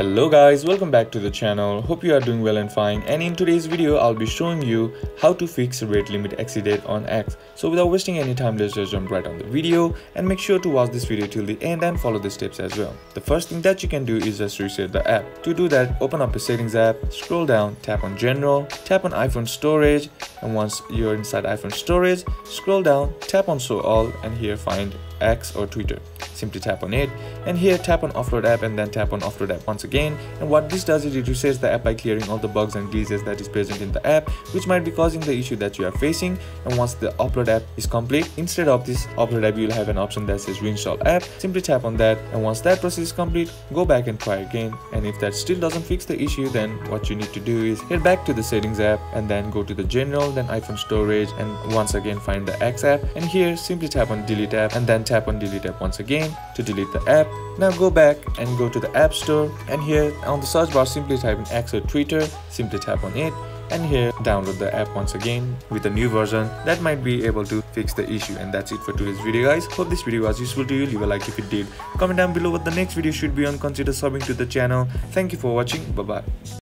Hello guys, welcome back to the channel. Hope you are doing well and fine, and in today's video I'll be showing you how to fix rate limit exceeded on X. So without wasting any time, let's just jump right on the video, and make sure to watch this video till the end and follow the steps as well. The first thing that you can do is just reset the app. To do that, open up a settings app, scroll down, tap on general, tap on iPhone storage, and once you're inside iPhone storage, scroll down, tap on show all, and here find X or Twitter. Simply tap on it, and here tap on offload app, and then tap on offload app once again. And what this does is it resets the app by clearing all the bugs and glitches that is present in the app, which might be causing the issue that you are facing. And once the upload app is complete, instead of this upload app, you'll have an option that says reinstall app. Simply tap on that, and once that process is complete, go back and try again. And if that still doesn't fix the issue, then what you need to do is head back to the settings app, and then go to the general, then iPhone storage, and once again find the X app, and here simply tap on delete app, and then tap on delete app once again to delete the app. Now go back and go to the app store, and here on the search bar simply type in X or Twitter, simply tap on it, and here download the app once again with a new version that might be able to fix the issue. And that's it for today's video guys. Hope this video was useful to you. Leave a like if it did, comment down below what the next video should be on, consider subbing to the channel. Thank you for watching, bye bye.